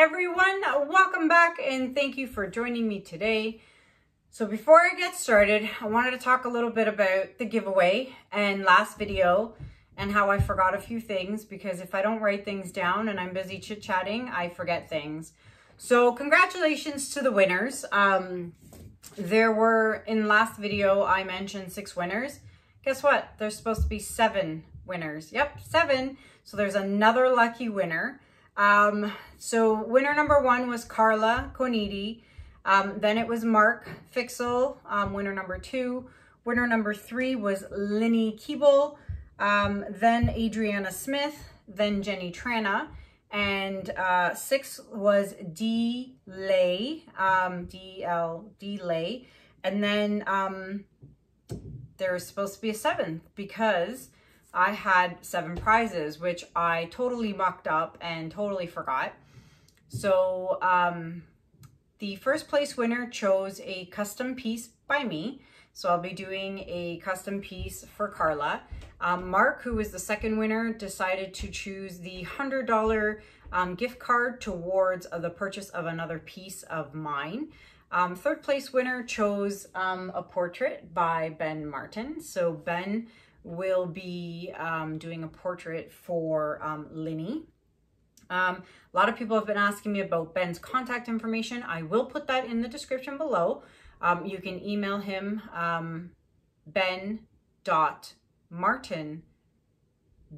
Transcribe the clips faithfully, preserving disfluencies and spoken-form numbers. everyone, welcome back and thank you for joining me today. So before I get started, I wanted to talk a little bit about the giveaway and last video and how I forgot a few things, because if I don't write things down and I'm busy chit-chatting, I forget things. So congratulations to the winners. Um, there were, in last video, I mentioned six winners. Guess what? There's supposed to be seven winners. Yep, seven. So there's another lucky winner. Um, so winner number one was Carla Conidi. Um, then it was Mark Fixel, um, winner number two. Winner number three was Lenny Keeble, um, then Adriana Smith, then Jenny Tranna. And uh, six was D-Lay, um, D L, D-Lay. And then um, there was supposed to be a seventh, because I had seven prizes, which I totally mucked up and totally forgot. So um, the first place winner chose a custom piece by me. So I'll be doing a custom piece for Carla. Um, Mark, who was the second winner, decided to choose the one hundred dollar um, gift card towards uh, the purchase of another piece of mine. Um, third place winner chose um, a portrait by Ben Martin. So Ben will be um, doing a portrait for um, Lenny. Um, a lot of people have been asking me about Ben's contact information. I will put that in the description below. Um, you can email him, um, ben dot martin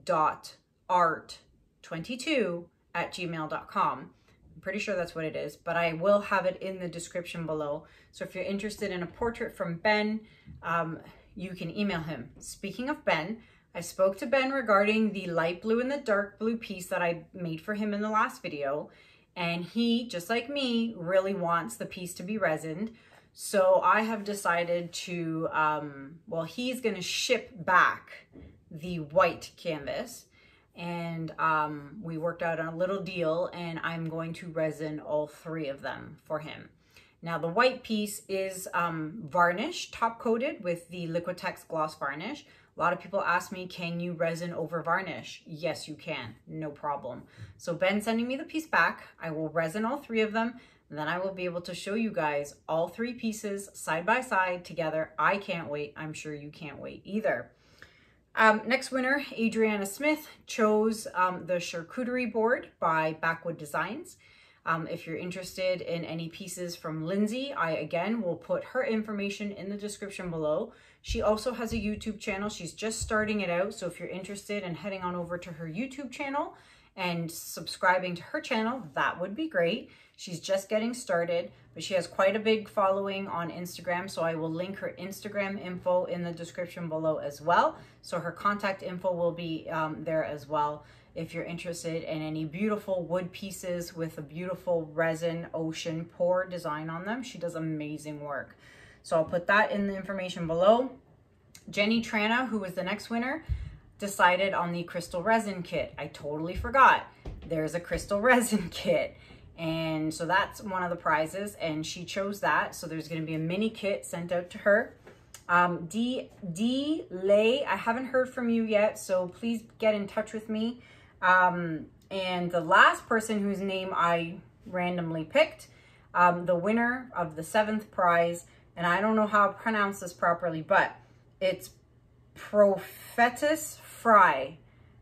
dot art twenty-two at gmail dot com. I'm pretty sure that's what it is, but I will have it in the description below. So if you're interested in a portrait from Ben, um, you can email him. Speaking of Ben, I spoke to Ben regarding the light blue and the dark blue piece that I made for him in the last video. And he, just like me, really wants the piece to be resined. So I have decided to, um, well, he's going to ship back the white canvas. And um, we worked out a little deal, and I'm going to resin all three of them for him. Now the white piece is um, varnish, top coated with the Liquitex gloss varnish. A lot of people ask me, can you resin over varnish? Yes, you can, no problem. So Ben's sending me the piece back. I will resin all three of them, and then I will be able to show you guys all three pieces side by side together. I can't wait, I'm sure you can't wait either. Um, next winner, Adriana Smith, chose um, the charcuterie board by Backwood Designs. Um, if you're interested in any pieces from Lindsay, I again will put her information in the description below. She also has a YouTube channel. She's just starting it out. So if you're interested in heading on over to her YouTube channel and subscribing to her channel, that would be great. She's just getting started, but she has quite a big following on Instagram. So I will link her Instagram info in the description below as well. So her contact info will be um, there as well. If you're interested in any beautiful wood pieces with a beautiful resin ocean pour design on them, she does amazing work. So I'll put that in the information below. Jenny Tranna, who was the next winner, decided on the Crystal Resin Kit. I totally forgot. There's a Crystal Resin Kit. And so that's one of the prizes, and she chose that. So there's going to be a mini kit sent out to her. Um, D, D Lay, I haven't heard from you yet, so please get in touch with me. Um, and the last person whose name I randomly picked, um, the winner of the seventh prize, and I don't know how to pronounce this properly, but it's Prophetus Fry.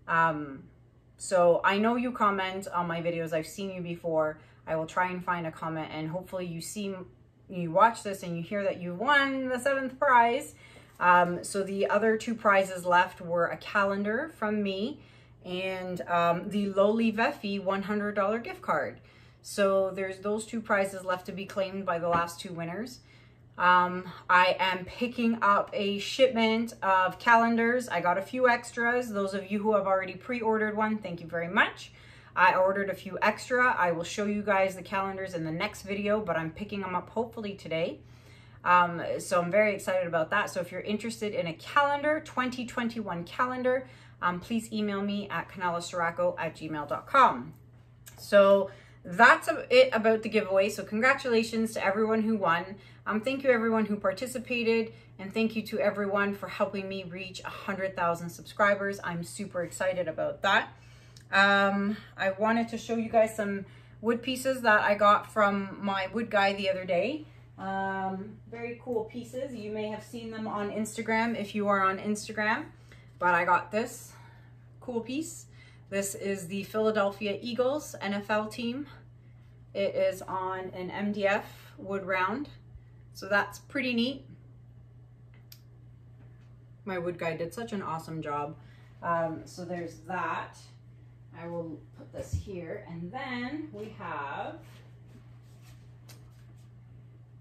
Um, so I know you comment on my videos. I've seen you before. I will try and find a comment, and hopefully you see, you watch this and you hear that you won the seventh prize. Um, so the other two prizes left were a calendar from me and um, the Loli Vefi one hundred dollar gift card. So there's those two prizes left to be claimed by the last two winners. Um, I am picking up a shipment of calendars. I got a few extras. Those of you who have already pre-ordered one, thank you very much. I ordered a few extra. I will show you guys the calendars in the next video, but I'm picking them up hopefully today. Um, so I'm very excited about that. So if you're interested in a calendar, twenty twenty-one calendar, um, please email me at kanella ciraco at gmail dot com. So that's it about the giveaway. So congratulations to everyone who won. Um, thank you everyone who participated, and thank you to everyone for helping me reach one hundred thousand subscribers. I'm super excited about that. Um, I wanted to show you guys some wood pieces that I got from my wood guy the other day. Um, very cool pieces. You may have seen them on Instagram if you are on Instagram, but I got this cool piece. This is the Philadelphia Eagles N F L team. It is on an M D F wood round, so that's pretty neat. My wood guy did such an awesome job. Um, so there's that. I will put this here, and then we have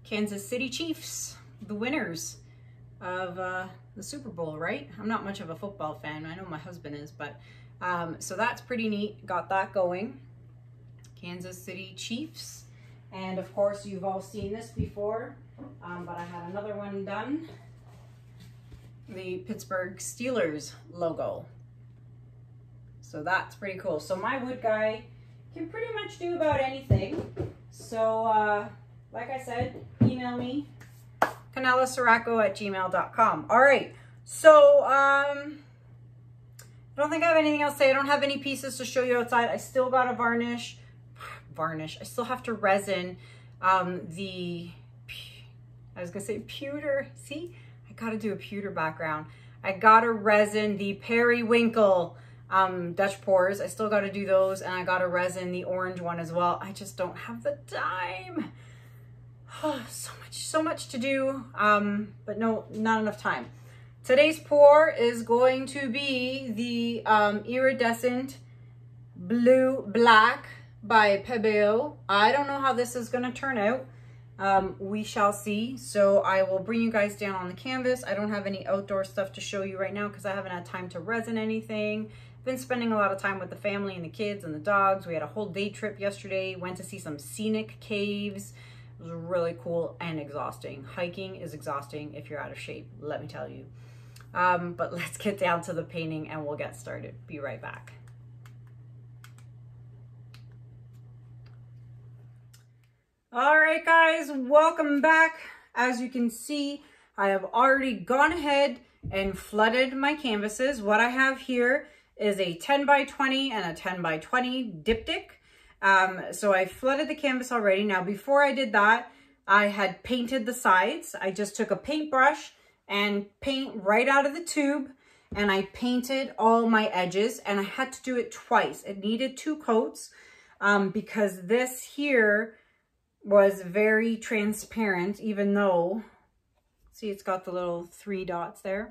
Kansas City Chiefs, the winners of uh, the Super Bowl, right? I'm not much of a football fan. I know my husband is, but um, so that's pretty neat. Got that going. Kansas City Chiefs. And of course, you've all seen this before, um, but I had another one done. The Pittsburgh Steelers logo. So that's pretty cool. So my wood guy can pretty much do about anything. So uh, like I said, email me, Kanella Ciraco at gmail dot com. All right, so um, I don't think I have anything else to say. I don't have any pieces to show you outside. I still got a varnish, varnish. I still have to resin um, the, I was gonna say pewter, see? I gotta do a pewter background. I gotta resin the periwinkle Um, Dutch pours. I still got to do those, and I got to resin the orange one as well. I just don't have the time. Oh, so much, so much to do, um, but no, not enough time. Today's pour is going to be the um, Iridescent Blue Black by Pebeo. I don't know how this is going to turn out. Um, we shall see. So I will bring you guys down on the canvas. I don't have any outdoor stuff to show you right now because I haven't had time to resin anything. Been spending a lot of time with the family and the kids and the dogs. We had a whole day trip yesterday, went to see some scenic caves. It was really cool and exhausting. Hiking is exhausting if you're out of shape, let me tell you. Um, but let's get down to the painting and we'll get started. Be right back. All right, guys, welcome back. As you can see, I have already gone ahead and flooded my canvases. What I have here is a ten by twenty and a ten by twenty diptych. Um, so I flooded the canvas already. Now, before I did that, I had painted the sides. I just took a paintbrush and paint right out of the tube, and I painted all my edges, and I had to do it twice. It needed two coats um, because this here was very transparent, even though, see, it's got the little three dots there.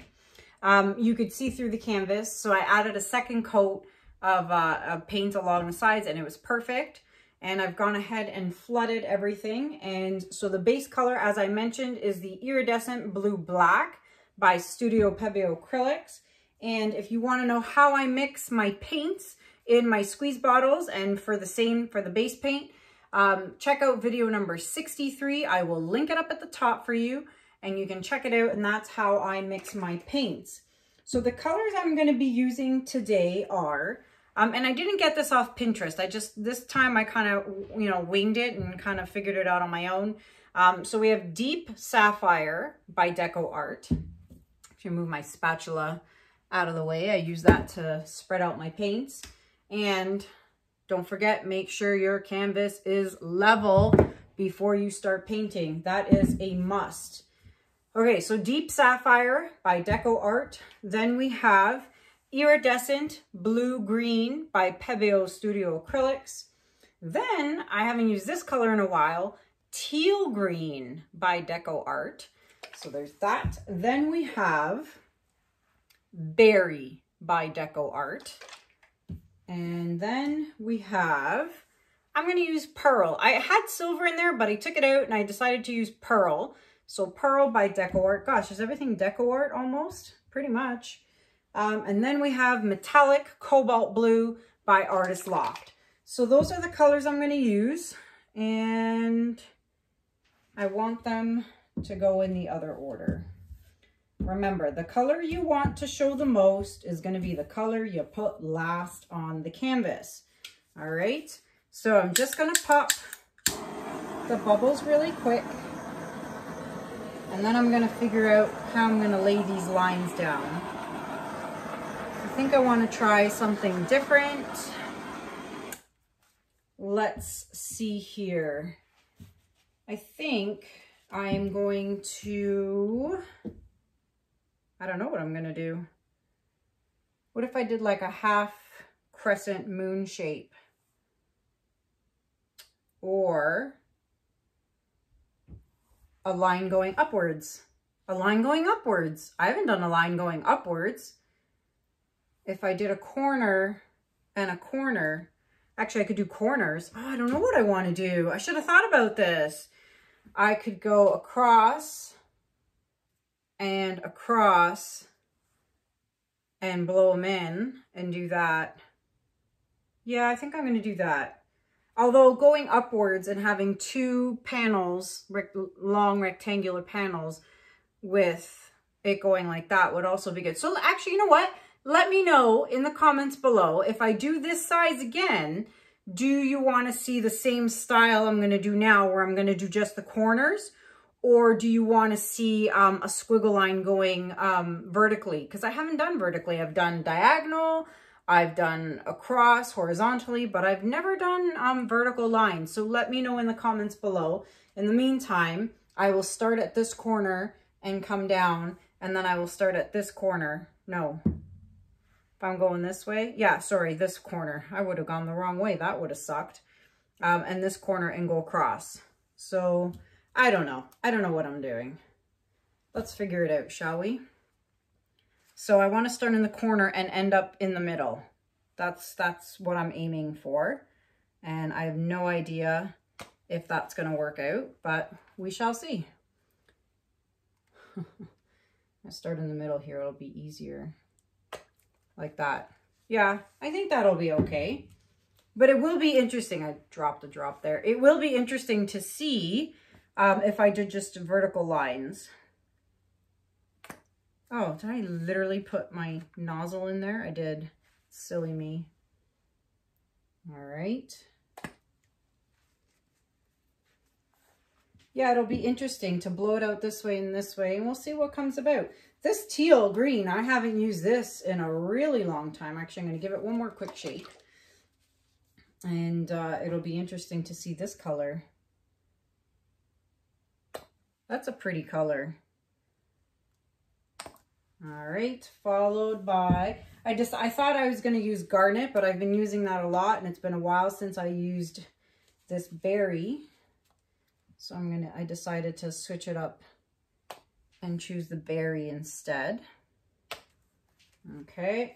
Um, you could see through the canvas. So I added a second coat of, uh, of paint along the sides, and it was perfect. And I've gone ahead and flooded everything. And so the base color, as I mentioned, is the Iridescent Blue Black by Studio Pebeo Acrylics. And if you want to know how I mix my paints in my squeeze bottles, and for the same for the base paint, Um, check out video number sixty-three. I will link it up at the top for you, and you can check it out, and that's how I mix my paints. So the colors I'm going to be using today are, um, and I didn't get this off Pinterest. I just, this time I kind of, you know, winged it and kind of figured it out on my own. Um, so we have Deep Sapphire by DecoArt. If you move my spatula out of the way, I use that to spread out my paints. And don't forget, make sure your canvas is level before you start painting. That is a must. Okay, so Deep Sapphire by DecoArt. Then we have Iridescent Blue Green by Pebeo Studio Acrylics. Then, I haven't used this color in a while, Teal Green by DecoArt. So there's that. Then we have Berry by DecoArt. And then we have, I'm going to use Pearl. I had silver in there, but I took it out and I decided to use Pearl. So Pearl by DecoArt. Gosh, is everything DecoArt almost? Pretty much. Um, and then we have Metallic Cobalt Blue by Artists Loft. So those are the colors I'm going to use. And I want them to go in the other order. Remember, the color you want to show the most is going to be the color you put last on the canvas. All right, so I'm just going to pop the bubbles really quick, and then I'm going to figure out how I'm going to lay these lines down. I think I want to try something different. let's see here. I think I'm going to, I don't know what I'm going to do. What if I did like a half crescent moon shape? Or a line going upwards. A line going upwards. I haven't done a line going upwards. If I did a corner and a corner, actually I could do corners. Oh, I don't know what I want to do. I should have thought about this. I could go across and across and blow them in and do that. Yeah, I think I'm going to do that. Although going upwards and having two panels, rec long rectangular panels with it going like that would also be good. So actually, you know what? Let me know in the comments below, if I do this size again, do you want to see the same style I'm going to do now where I'm going to do just the corners? Or do you want to see um, a squiggle line going um, vertically? Because I haven't done vertically. I've done diagonal. I've done across horizontally, but I've never done um, vertical lines. So let me know in the comments below. In the meantime, I will start at this corner and come down, and then I will start at this corner. No, if I'm going this way, yeah, sorry, this corner. I would have gone the wrong way. That would have sucked. Um, and this corner and go across. So I don't know. I don't know what I'm doing. Let's figure it out, shall we? So I want to start in the corner and end up in the middle. That's, that's what I'm aiming for. And I have no idea if that's going to work out, but we shall see. I start in the middle here. It'll be easier like that. Yeah, I think that'll be okay, but it will be interesting. I dropped a drop there. It will be interesting to see um, if I did just vertical lines. Oh, did I literally put my nozzle in there? I did. Silly me. All right. Yeah, it'll be interesting to blow it out this way and this way, and we'll see what comes about. This teal green, I haven't used this in a really long time. Actually, I'm going to give it one more quick shake. And uh, it'll be interesting to see this color. That's a pretty color. All right, followed by, I just, I thought I was going to use garnet, but I've been using that a lot, and it's been a while since I used this berry. So I'm going to, I decided to switch it up and choose the berry instead. Okay.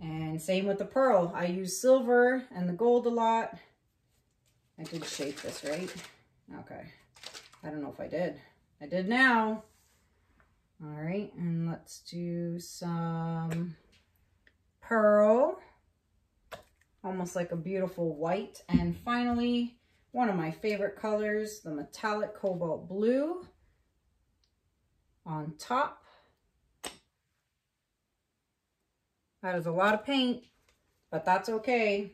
And same with the pearl. I use silver and the gold a lot. I did shape this, right? Okay. I don't know if I did. I did now. All right, and let's do some pearl, almost like a beautiful white. And finally, one of my favorite colors, the metallic cobalt blue on top. That is a lot of paint, but that's okay.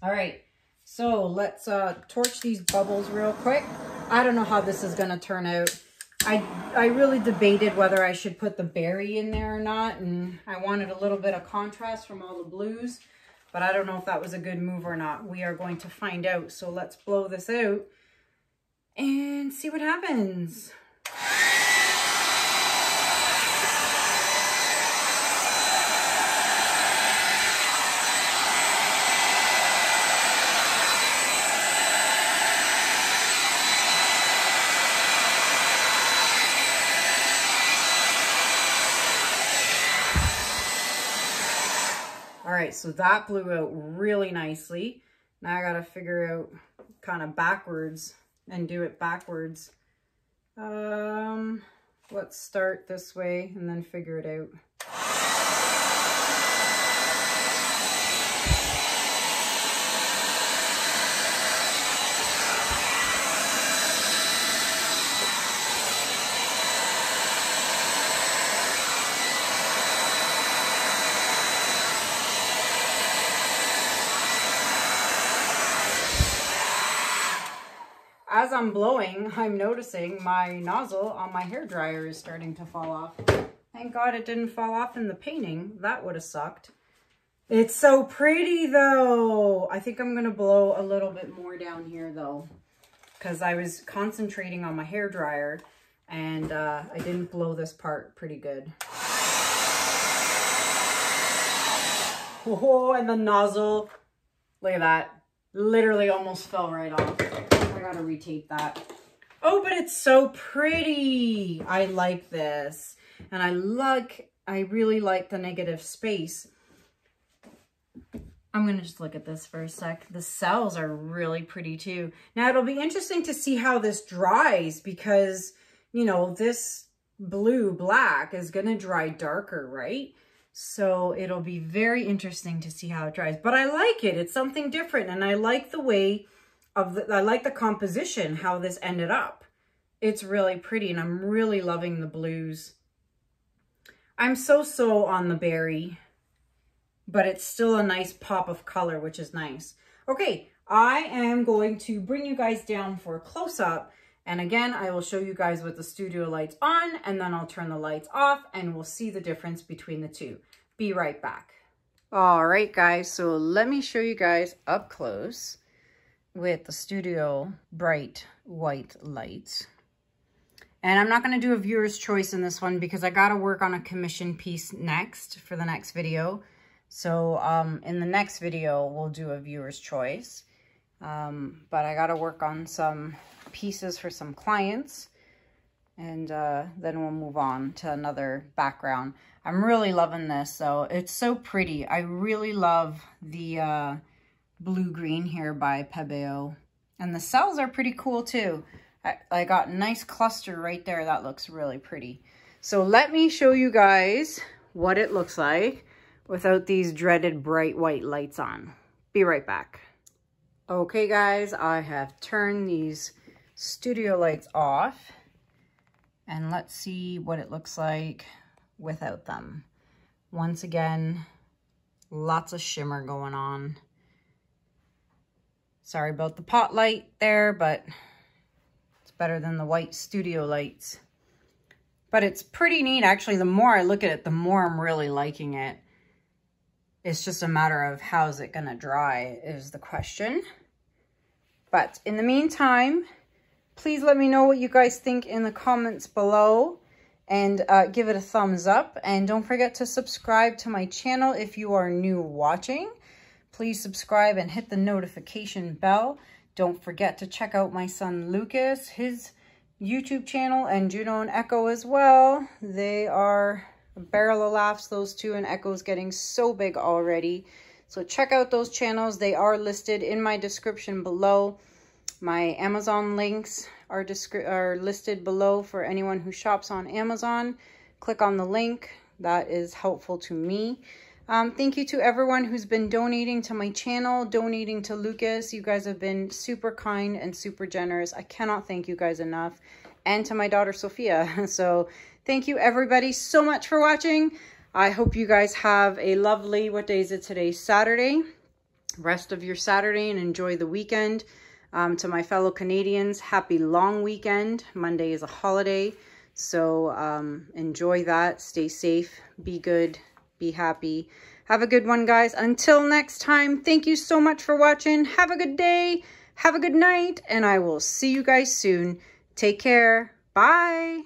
All right, so let's uh, torch these bubbles real quick. I don't know how this is going to turn out. I, I really debated whether I should put the berry in there or not, and I wanted a little bit of contrast from all the blues, but I don't know if that was a good move or not. We are going to find out, so let's blow this out and see what happens. Alright, so that blew out really nicely. Now I gotta figure out kind of backwards and do it backwards. Um, let's start this way and then figure it out. As I'm blowing, I'm noticing my nozzle on my hairdryer is starting to fall off. Thank God it didn't fall off in the painting. That would have sucked. It's so pretty though. I think I'm gonna blow a little bit more down here though, because I was concentrating on my hair dryer and uh, I didn't blow this part pretty good. Oh, and the nozzle, look at that. Literally almost fell right off. I gotta retape that. Oh, but it's so pretty. I like this. And I like, I really like the negative space. I'm gonna just look at this for a sec. The cells are really pretty too. Now it'll be interesting to see how this dries because, you know, this blue black is gonna dry darker, right? So it'll be very interesting to see how it dries, but I like it. It's something different. And I like the way of the, I like the composition, how this ended up. It's really pretty and I'm really loving the blues. I'm so, so on the berry, but it's still a nice pop of color, which is nice. Okay. I am going to bring you guys down for a close up. And again, I will show you guys with the studio lights on and then I'll turn the lights off and we'll see the difference between the two. Be right back. All right, guys. So let me show you guys up close with the studio bright white lights. And I'm not going to do a viewer's choice in this one because I got to work on a commission piece next for the next video. So um, in the next video, we'll do a viewer's choice. Um, but I got to work on some pieces for some clients and uh, then we'll move on to another background. I'm really loving this though. It's so pretty. I really love the uh, blue green here by Pebeo. And the cells are pretty cool too. I, I got a nice cluster right there. That looks really pretty. So let me show you guys what it looks like without these dreaded bright white lights on. Be right back. Okay guys, I have turned these studio lights off and let's see what it looks like without them. Once again, lots of shimmer going on. Sorry about the pot light there, but it's better than the white studio lights. But it's pretty neat. Actually, the more I look at it, the more I'm really liking it. It's just a matter of how is it gonna dry is the question. But in the meantime, please let me know what you guys think in the comments below and uh, give it a thumbs up. And don't forget to subscribe to my channel if you are new watching. Please subscribe and hit the notification bell. Don't forget to check out my son Lucas, his YouTube channel, and Juno and Echo as well. They are a barrel of laughs, those two, and Echo's getting so big already. So check out those channels. They are listed in my description below. My Amazon links are, are listed below for anyone who shops on Amazon. Click on the link. That is helpful to me. Um, thank you to everyone who's been donating to my channel, donating to Lucas. You guys have been super kind and super generous. I cannot thank you guys enough. And to my daughter, Sophia. So thank you everybody so much for watching. I hope you guys have a lovely, what day is it today? Saturday. Rest of your Saturday and enjoy the weekend. Um, to my fellow Canadians, happy long weekend. Monday is a holiday. So um, enjoy that. Stay safe. Be good. Be happy. Have a good one, guys. Until next time, thank you so much for watching. Have a good day. Have a good night. And I will see you guys soon. Take care. Bye.